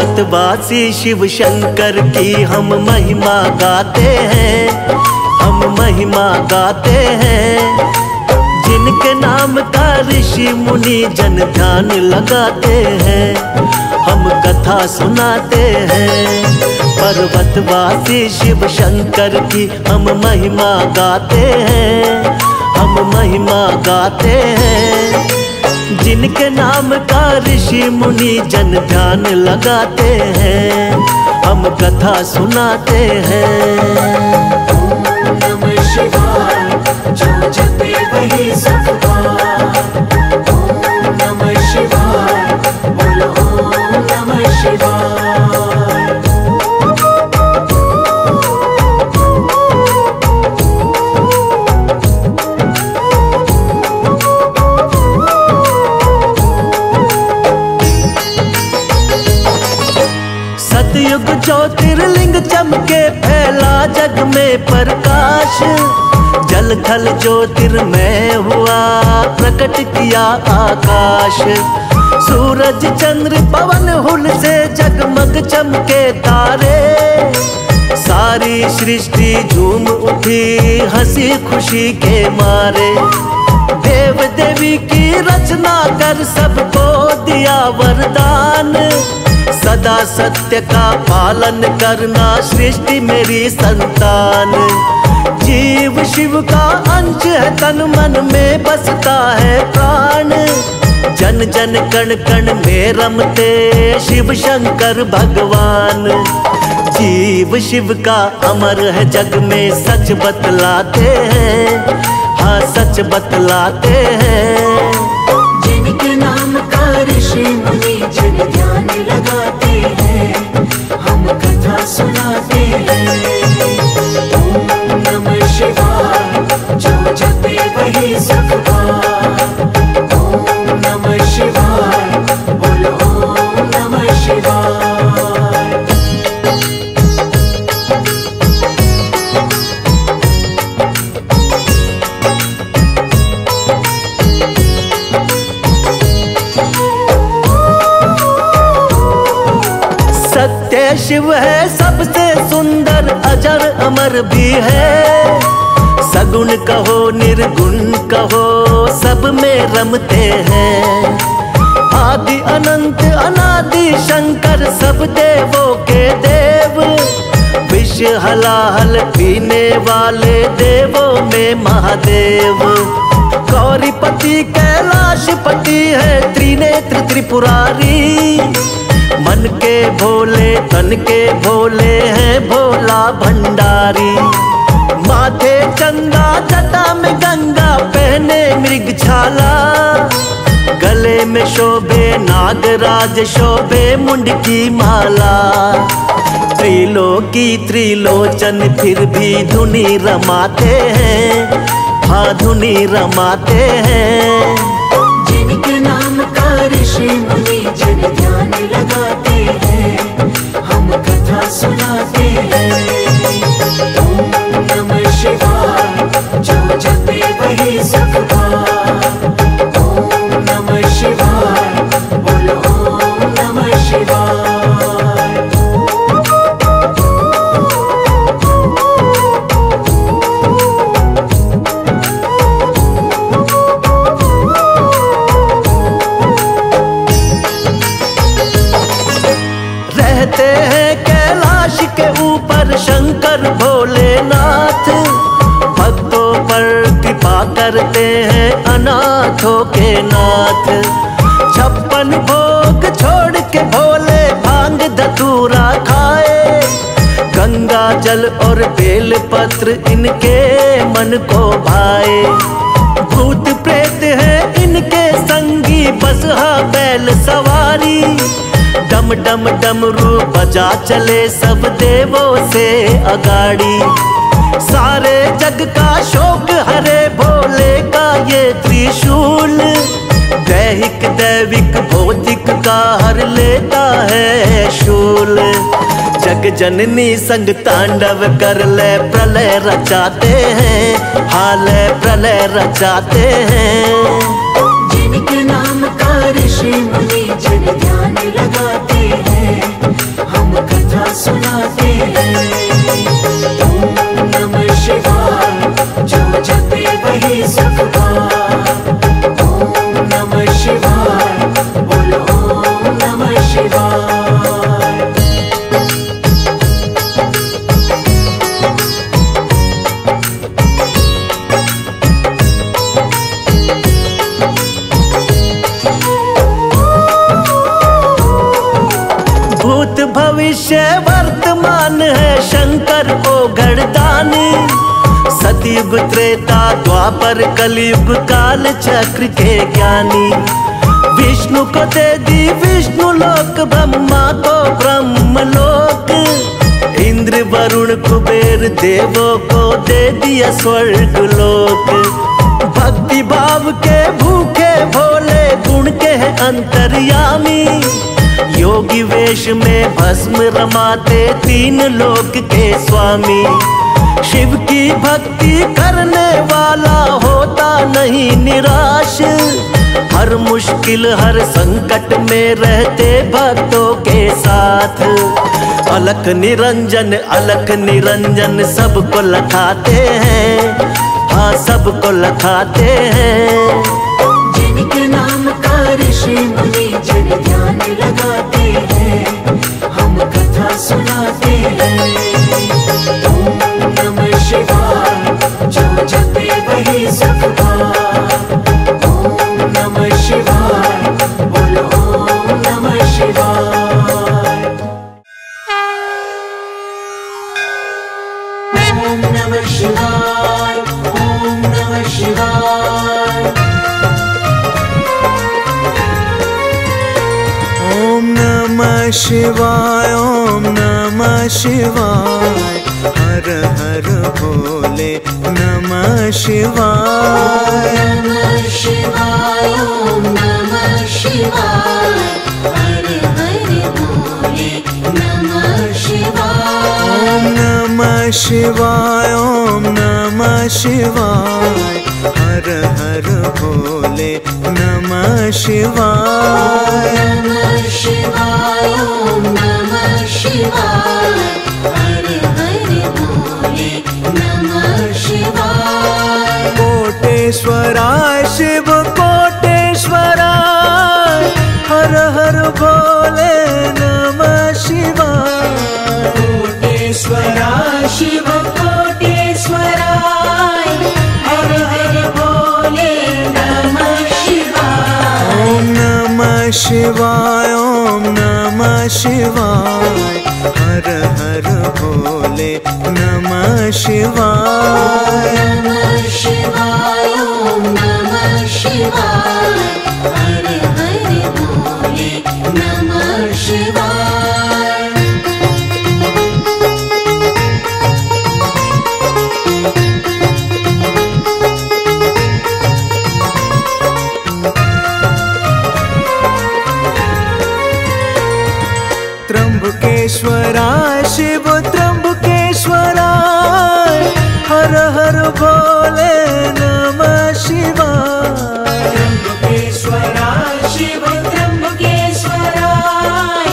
पतवासी शिव शंकर की हम महिमा गाते हैं, हम महिमा गाते हैं। जिनके नाम का ऋषि मुनि जन ध्यान लगाते हैं, हम कथा सुनाते हैं। पर्वतवासी शिव शंकर की हम महिमा गाते हैं, हम महिमा गाते हैं। जिनके नाम का ऋषि मुनि जन ध्यान लगाते हैं, हम कथा सुनाते हैं। ओम नमः शिवाय जो जपे वही सब पाए। ओम नमः शिवाय बोलो ओम नमः शिवाय। ज्योतिर्लिंग चमके फैला जग में प्रकाश, जल थल ज्योतिर्मय हुआ प्रकट किया आकाश। सूरज चंद्र पवन हुल से जगमग चमके तारे, सारी सृष्टि झूम उठी हंसी खुशी के मारे। देव देवी की रचना कर सबको दिया वरदान, सदा सत्य का पालन करना सृष्टि मेरी संतान। जीव शिव का अंश है, तन मन में बसता है प्राण। जन जन कण कण में रमते शिव शंकर भगवान। जीव शिव का अमर है, जग में सच बतलाते हैं, हाँ सच बतलाते हैं। जिनके नाम का ऋषि मुनि जन ध्यान लगाते हैं, हम कथा सुनाते हैं। ओम नमः शिवाय जो जपे वही सब पाए। ओम नमः शिवाय बोलो ओम नमः शिवाय। शिव है सबसे सुंदर, अजर अमर भी है। सगुण कहो निर्गुण कहो सब में रमते हैं। आदि अनंत अनादि शंकर सब देवों के देव, विश्व हलाहल पीने वाले देवों में महादेव। गौरीपति कैलाशपति है त्रिनेत्र त्रिपुरारी, मन के भोले तन के भोले हैं भोला भंडारी। माथे चंदा जटा में गंगा पहने मृगछाला, गले में शोभे नागराज शोभे मुंडकी माला। त्रिलोकी त्रिलोचन फिर भी धुनी रमाते हैं, हाँ धुनी रमाते हैं। ऋषि मुनि जन ध्यान लगाते हैं, हम कथा सुनाते हैं। ओम नमः शिवाय जो जपे वही सब पाए। ओम नमः शिवाय बोलो ओम नमः शिवाय। शंकर भोलेनाथ भक्तों पर कृपा करते हैं, अनाथों के नाथ। 56 भोग छोड़ के भोले भांग धतूरा खाए, गंगा जल और बेल पत्र इनके मन को भाए। भूत प्रेत है इनके संगी बसहा बैल सवारी, डम डम डमरू बजा चले सब देवों से अगाड़ी। सारे जग का शोक हरे भोले का ये त्रिशूल, दैहिक दैविक भौतिक का हर लेता है शूल। जग जननी संग तांडव कर ले प्रलय रचाते हैं, हाल प्रलय रचाते हैं। जिनके नाम का ऋषि मुनि जन ध्यान लगाते हैं, भविष्य वर्तमान है शंकर को गणदान। सतयुग त्रेता द्वापर कलयुग काल चक्र के ज्ञानी। विष्णु को दे दी विष्णु लोक, ब्रह्मा को ब्रह्म लोक। इंद्र वरुण कुबेर देवों को दे दिया स्वर्ग लोक। भक्ति भाव के भूखे भोले गुण के हैं अंतर्यामी। योगी वेश में भस्म रमाते तीन लोक के स्वामी। शिव की भक्ति करने वाला होता नहीं निराश। हर मुश्किल हर संकट में रहते भक्तों के साथ। अलख निरंजन सबको लखाते हैं, हाँ सबको लखाते हैं। जिनके नाम का ऋषि मुनि जन ध्यान लगाते हैं, हम कथा सुनाते हैं। ओम नमः शिवाय जो जपे वही सफल। शिवाय ओम नमः शिवाय। हर हर बोले नमः शिवाय। नमः शिवाय ओम नमः शिवाय। हर हर बोले नमः शिवाय। ओम नमः शिवाय ओम नमः शिवाय। हर हर बोले नमः शिवाय। नमः शिवाय ओम नमः शिवाय। हर हर बोले नमः शिवाय। कोटेश्वराय शिव कोटेश्वराय। हर हर बोले नमः शिवाय। कोटेश्वराय शिव कोटेश्वराय। हर हर बोले नमः शिवाय। ओम नमः शिवाय ओम नमः शिवाय। हर हर बोले नमः शिवाय। नमः शिवाय ओम नमः शिवाय। हर हर बोले नमः शिवाय। त्र्यंबकेश्वराय शिव त्र्यंबकेश्वराय। हर हर बोले नमः शिवाय। त्र्यंबकेश्वराय शिव त्र्यंबकेश्वराय।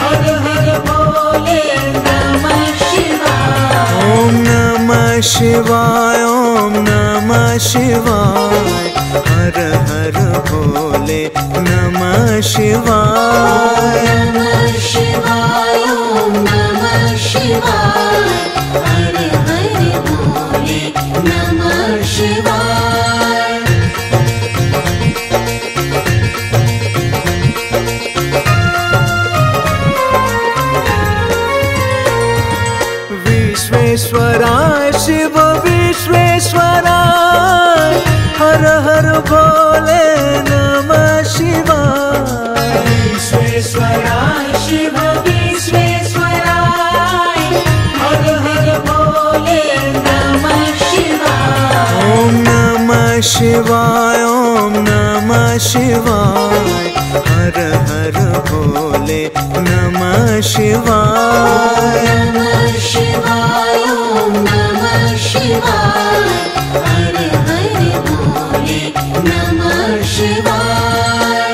हर हर बोले नमः शिवाय। ओम नमः शिवाय ओम नमः शिवाय। हर हर बोले नमः शिवाय। नमः शिवाय ओम नमः शिवाय। हर हर बोले नमः शिवाय। विश्वेश्वराय शिव विश्वेश्वराय। हर हर बोले नमः शिवाय। विश्वेश्वराय शिव विश्वेश्वराय। हर हर बोले नमः शिवाय। ओम नमः शिवाय ओम नमः शिवाय। हर हर बोले नमः शिवाय। नमः शिवाय ओम नमः शिवाय। हर हर बोले नमः शिवाय।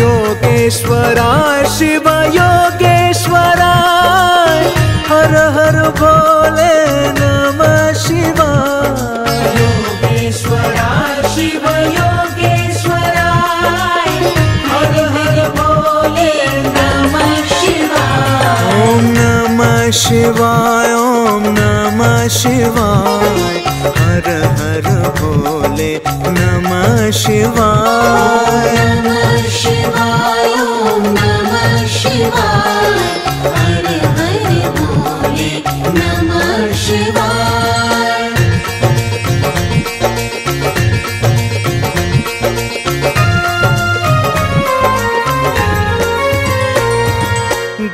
योगेश्वराय शिव योगेश्वराय। हर हर बोले नमः शिवाय। योगेश्वराय शिव योगेश्वराय। हर हर बोले नमः शिवाय। ओम नमः शिवाय, ओम नमः शिवाय। हर हर भोले नमः शिवाय, नमः शिवाय, ओम नमः शिवाय। हर हर भोले नमः शिवाय।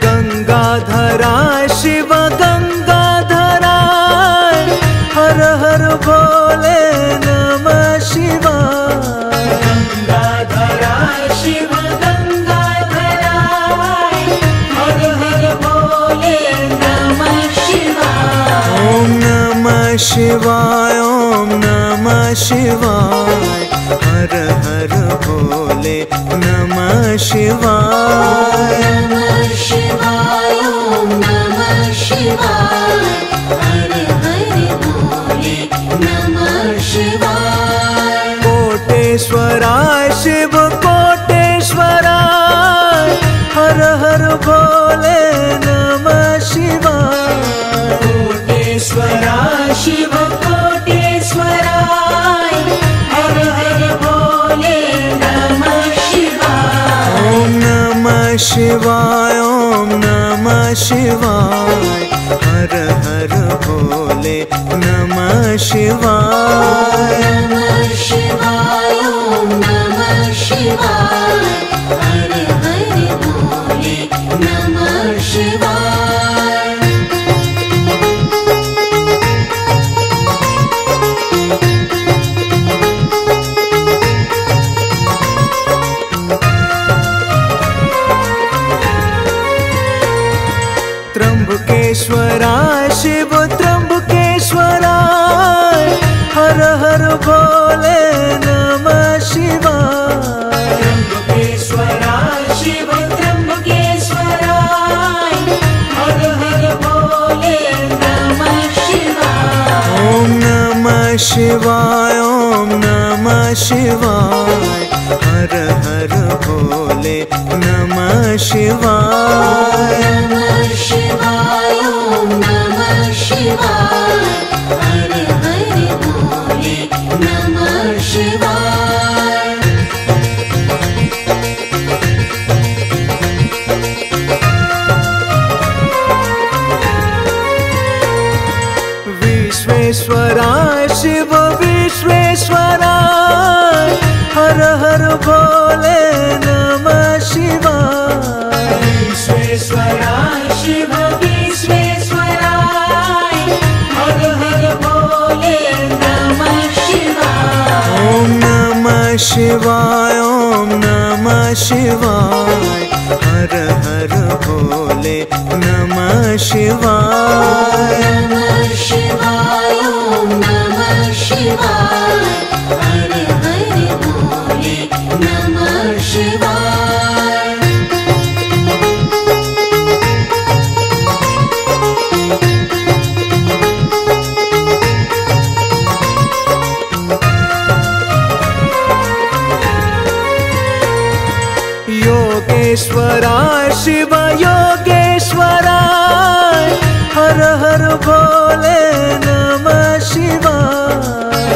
गंगाधरा शिव गंगाधरा, हर हर भोले नमः शिवाय। गंगाधरा शिव गंगाधरा, हर हर भोले नमः शिवाय। ओम नमः शिवाय, ओम नमः शिवाय। हर हर भोले नमः शिवाय, नमः शिवाय, ओम नमः शिवाय। हर हर भोले नमः शिवाय। कोटेश्वराय शिव कोटेश्वराय, हर हर भोले नमः शिवाय। कोटेश्वराय शिव कोटेश्वराय, हर हर भोले नमः शिवाय। ओम नमः शिवाय, ओम नमः शिवाय। हर हर भोले नमः शिवाय, नमः शिवाय, ओम नमः शिवाय। हर हर भोले नमः शिवाय। त्र्यंबकेश्वराय शिव त्र्यंबकेश्वराय, हर हर भोले नमः शिवाय। त्र्यंबकेश्वराय शिव त्र्यंबकेश्वराय, हर हर भोले नमः शिवाय। ओम नमः शिवाय, ओम नमः शिवाय। हर हर भोले नमः शिवाय, नमः शिवाय, ओम नमः शिवाय। हर हर भोले नमः शिवाय। विश्वेश्वराय शिव विश्वेश्वराय, हर हर भोले नमः शिवाय। विश्वेश्वराय शिव विश्वेश्वराय,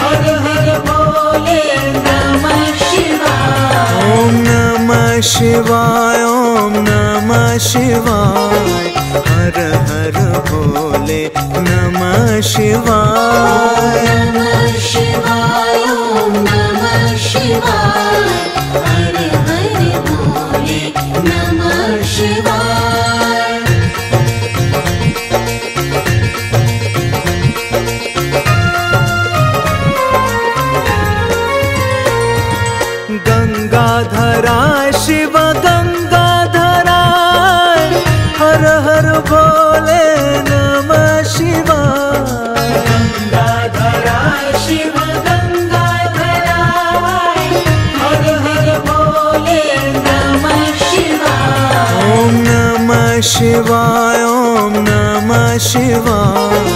हर हर भोले नमः शिवाय। ओम नमः शिवाय, ओम नमः शिवाय। हर हर भोले नमः शिवाय, नमः शिवाय, ओम नमः शिवाय। हर हर भोले नमः शिवाय। योगेश्वराय शिव योगेश्वराय, हर हर भोले नमः शिवाय। योगेश्वराय शिव योगेश्वराय, हर हर भोले नमः शिवाय। ओम नमः शिवाय, ओम नमः शिवाय। हर हर भोले नमः शिवाय, नमः शिवाय, ओम नमः शिवाय। हर हर भोले नमः शिवाय। गंगाधरा शिव गंगाधरा, हर हर भोले नमः शिवाय। गंगाधरा शिव गंगाधरा, हर हर भोले नमः शिवाय। ओम नमः शिवाय, ओम नमः शिवाय।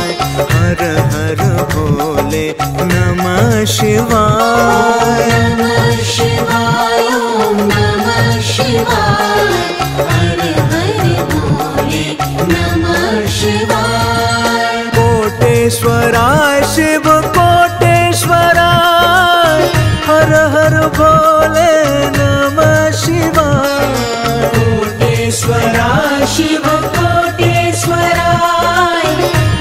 हर हर भोले नमः शिवाय, नमः शिवाय, ओम नमः हर बोले नमः शिवाय। कोटेश्वरा शिव कोटेश्वराय,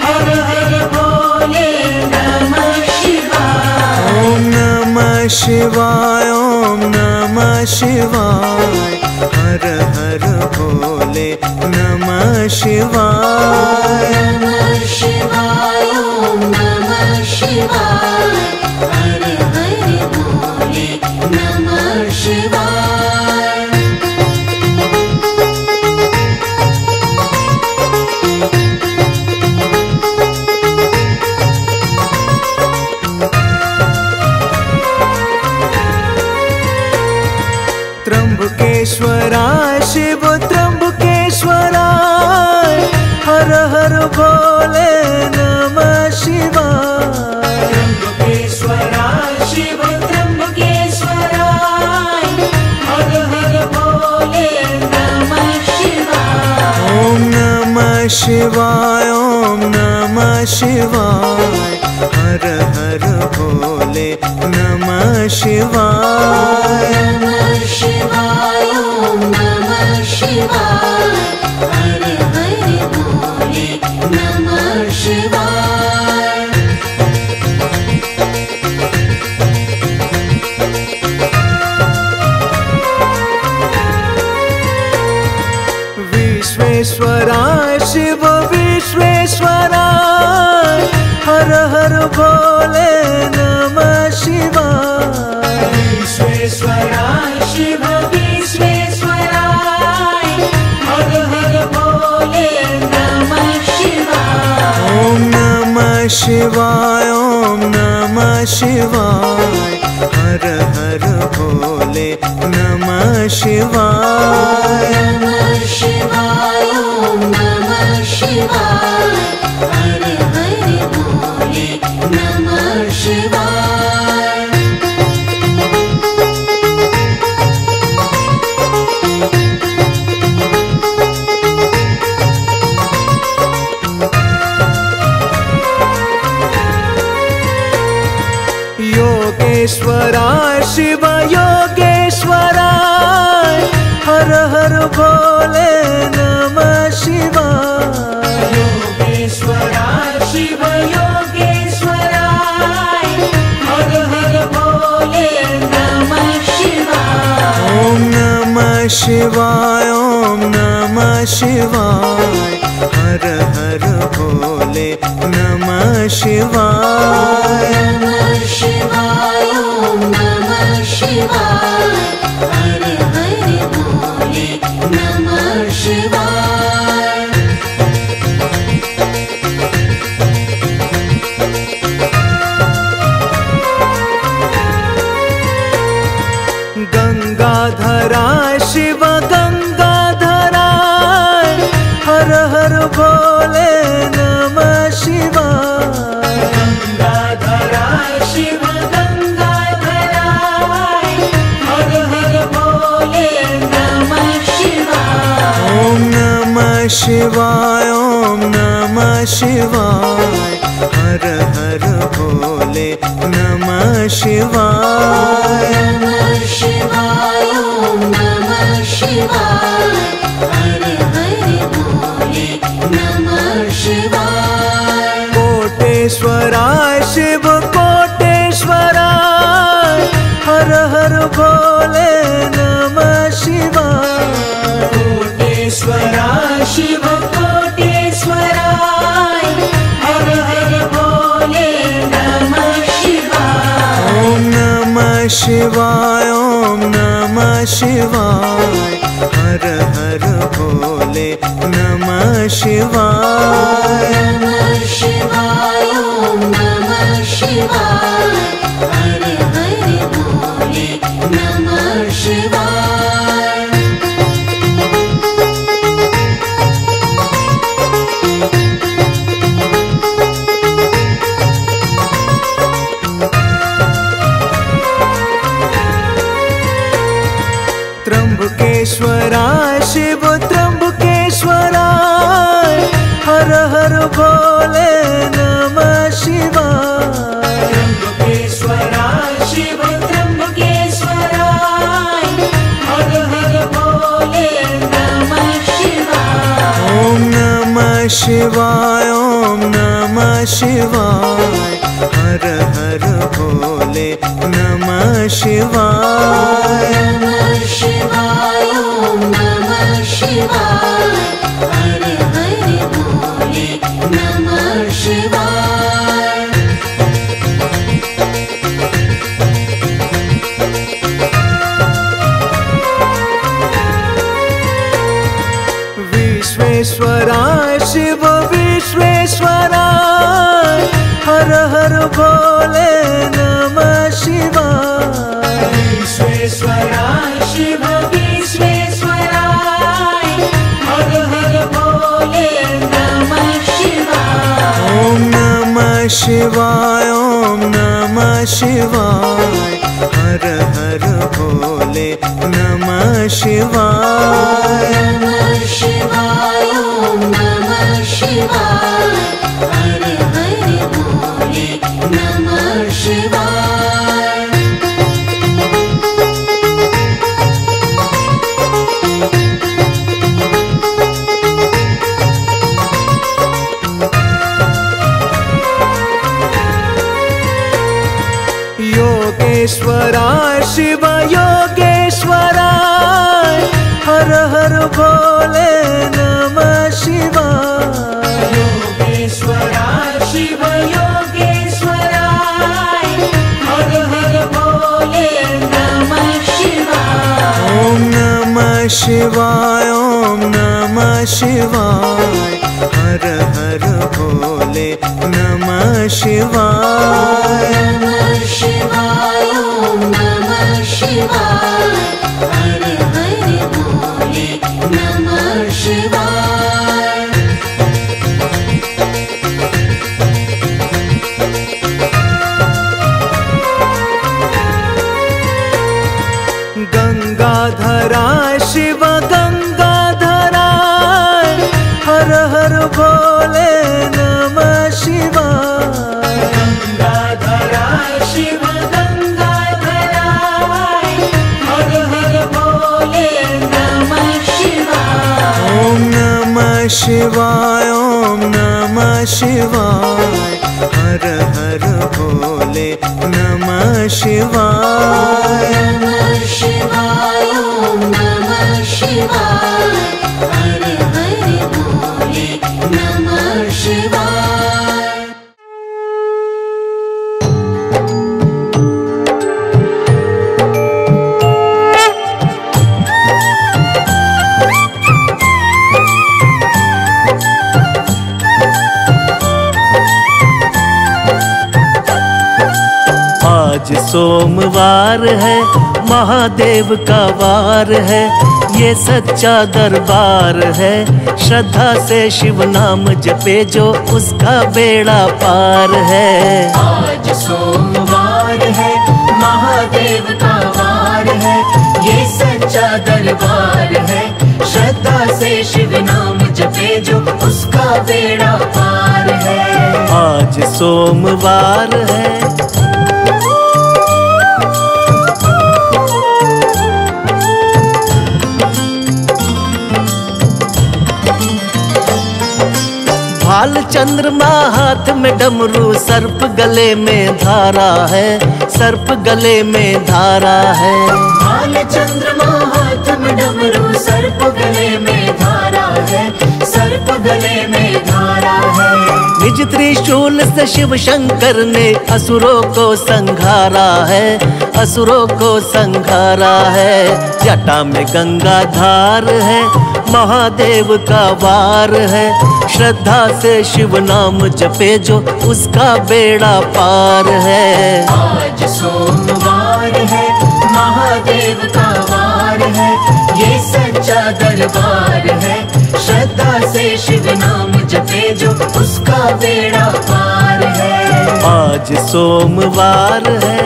हर हर बोले नमः शिवाय। ओम नमः शिवाय, ओम नमः शिवाय, हर हर बोले नमः शिवाय। नमः शिवाय, ओम नमः शिवाय, हर हर बोले नमः शिवाय। त्र्यंबकेश्वराय शिव त्र्यंबकेश्वराय, हर हर बोले नमः शिवाय। त्र्यंबकेश्वराय शिव त्र्यंबकेश्वराय, हर हर बोले नमः शिवाय। ओम नमः शिवाय, ओम नमः शिवाय, हर हर बोले नमः शिवाय। नमः शिवाय, ओम नमः शिवाय, हर हर बोले नमः शिवाय। विश्वेश्वराय शिव विश्वेश्वराय, हर हर बोले नमः शिवाय। विश्वेश्वराय शिव विश्वेश्वराय, हर हर बोले नमः शिवाय। ओम नमः शिवाय, ओम नमः शिवाय, हर हर बोले नमः शिवाय। नमः शिवाय, ओम नमः शिवाय, हर हर बोले नमः शिवाय। योगेश्वराय शिव योगेश्वराय, हर हर बोले नमः शिवाय। योगेश्वराय शिव योगेश्वराय, हर हर बोले नमः शिवाय। ओम नमः शिवाय, ओम नमः शिवाय, हर हर बोले नमः शिवाय। नमः शिवाय, ओम नमः शिवाय, हर हर बोले नमः शिवाय। गंगाधराय शिव गंगाधराय, हर हर बोले नमः शिवाय। गंगाधराय शिव गंगाधराय, हर हर बोले नमः शिवाय। ओम नमः शिवाय, ओम नमः शिवाय, हर हर बोले नमः शिवाय। नमः शिवाय, ओम नमः शिवाय, हर हर बोले नमः शिवाय। कोटेश्वराय शिव कोटेश्वराय, हर हर बोले नमः शिवाय। कोटेश्वराय शिव कोटेश्वराय, हर हर बोले नमः शिवाय। ओम नमः शिवाय, ओम नमः शिवाय, हर हर बोले नमः शिवाय। नमः शिवाय, ओम नमः शिवाय, हर हर बोले नमः शिवाय। त्र्यंबकेश्वराय शिव त्र्यंबकेश्वराय, हर हर बोले नमः शिवाय। त्र्यंबकेश्वराय शिव त्र्यंबकेश्वराय, शिवाय ओम नमः शिवाय। हर हर भोले नमः शिवाय। नमः शिवाय ओम नमः शिवाय। हर हर भोले नमः शिवाय। विश्वेश्वराय शिव विश्वेश्वराय। हर हर भोले नमः शिवाय। विश्वेश्वराय शिव विश्वेश्वराय। हर हर भोले नमः शिवाय। ओम नमः शिवाय ओम नमः शिवाय। हर हर भोले नमः शिवाय। नमः शिवाय ओम नमः शिवाय। हर हर भोले नमः शिवाय। योगेश्वराय शिव योगेश्वराय। हर हर भोले नमः शिवाय। योगेश्वराय शिव योगेश्वराय। हर हर भोले नमः शिवाय। ओम नमः शिवाय ओम नमः शिवाय। हर हर भोले नमः शिवाय। नमः शिवाय ओम नमः शिवाय। हर हर भोले नमः शिवाय। गंगाधराय शिव गंगाधराय। हर हर भोले नमः शिवाय। गंगाधराय शिव गंगाधराय। हर हर भोले नमः शिवाय। ओम नमः शिवाय ओम नमः शिवाय। हर हर भोले नमः शिवाय। नमः शिवाय ओम नमः शिवाय। हर हर भोले नमः शिवाय। आज सोमवार है, महादेव का वार है, ये सच्चा दरबार है। श्रद्धा से शिव नाम जपे जो उसका बेड़ा पार है। आज सोमवार है, महादेव का वार है, ये सच्चा दरबार है। श्रद्धा से शिव नाम जपे जो उसका बेड़ा पार है। आज सोमवार है। भाल चंद्रमा हाथ में डमरू, सर्प गले में धारा है, सर्प गले में धारा है। भाल चंद्रमा हाथ में डमरू, सर्प गले में धारा है, सर्प गले में धारा है। निज त्रिशूल से शिव शंकर ने असुरों को संघारा है, असुरों को संघारा है। जटा में गंगा धार है, महादेव का वार है। श्रद्धा से शिव नाम जपे जो उसका बेड़ा पार है। आज सोमवार है, महादेव का वार है, ये सच्चा दरबार है। श्रद्धा से शिव नाम जपे जो उसका बेड़ा पार है। आज सोमवार है।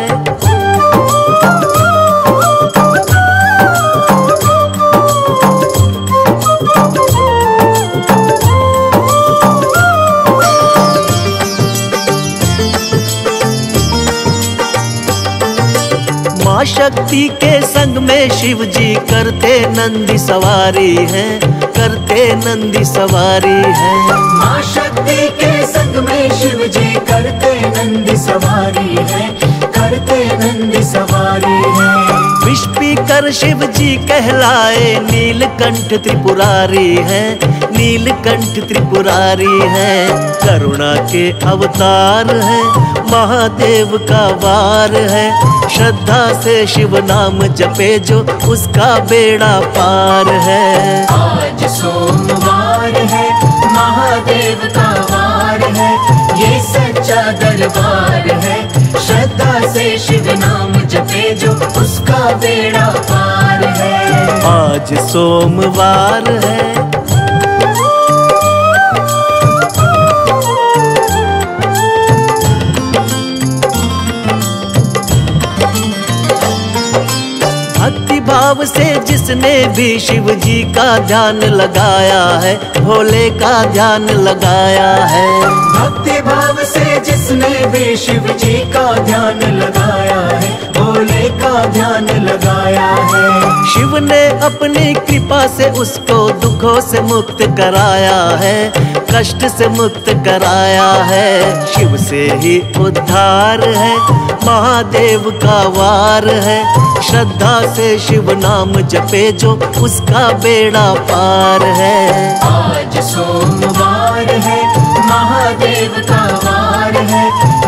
माँ शक्ति के संग में शिव जी करते नंदी सवारी हैं, करते नंदी सवारी है। माँ शक्ति के संग में शिव जी करते नंदी सवारी है, करते नंदी सवारी है। विश्पीकर शिव जी कहलाए, नीलकंठ त्रिपुरारी है, नीलकंठ त्रिपुरारी है। करुणा के अवतार है, महादेव का वार है। श्रद्धा से शिव नाम जपे जो उसका बेड़ा पार है। आज सोमवार है, महादेव का वार है, ये सच्चा दरबार है। श्रद्धा से शिव नाम जपे जो उसका बेड़ा पार है। आज सोमवार है। भाव से जिसने भी शिव जी का ध्यान लगाया है, भोले का ध्यान लगाया है। भक्ति भाव से जिसने भी शिव जी का ध्यान लगाया है, भोले का ध्यान लगाया है। शिव ने अपनी कृपा से उसको दुखों से मुक्त कराया है, कष्ट से मुक्त कराया है। शिव से ही उद्धार है, महादेव का वार है। श्रद्धा से शिव नाम जपे जो उसका बेड़ा पार है। आज सोमवार है, महादेव का वार है,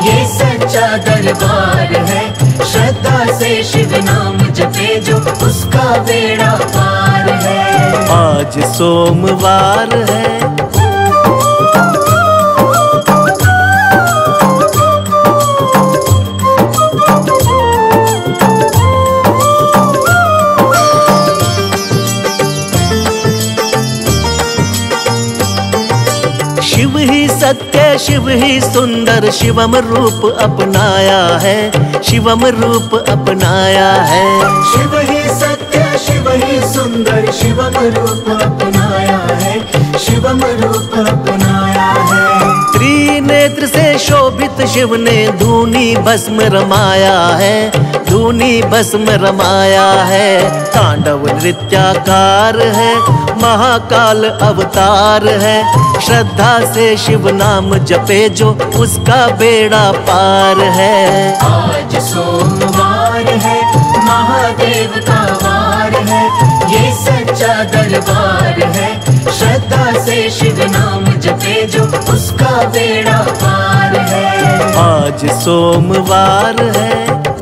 ये सच्चा दरबार है। श्रद्धा से शिव नाम जपे जो उसका बेड़ा पार है। आज सोमवार है। सत्य शिव ही सुंदर, शिवम रूप अपनाया है, शिवम रूप अपनाया है। शिव ही सत्य, शिव ही सुंदर, शिवम रूप अपनाया है, शिवम रूप अपनाया है। त्रिनेत्र से शोभित शिव ने धूनी भस्म रमाया है, धूनी भस्म रमाया है। तांडव नृत्याकार है, महाकाल अवतार है। श्रद्धा से शिव नाम जपे जो उसका बेड़ा पार है। आज सोमवार है, महादेव का वार है, ये सच्चा दरबार है। श्रद्धा से शिव नाम जपे जो उसका बेड़ा पार है। आज सोमवार है।